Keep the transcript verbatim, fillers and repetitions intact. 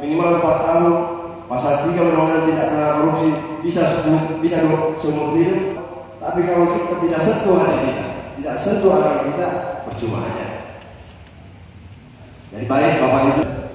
minimal empat tahun, pasal tiga undang-undang tidak pernah korupsi bisa seumur bisa seumur hidup. Tapi kalau kita tidak sentuh hati kita, tidak sentuh agama kita, percuma aja. Jadi baik Bapak Ibu.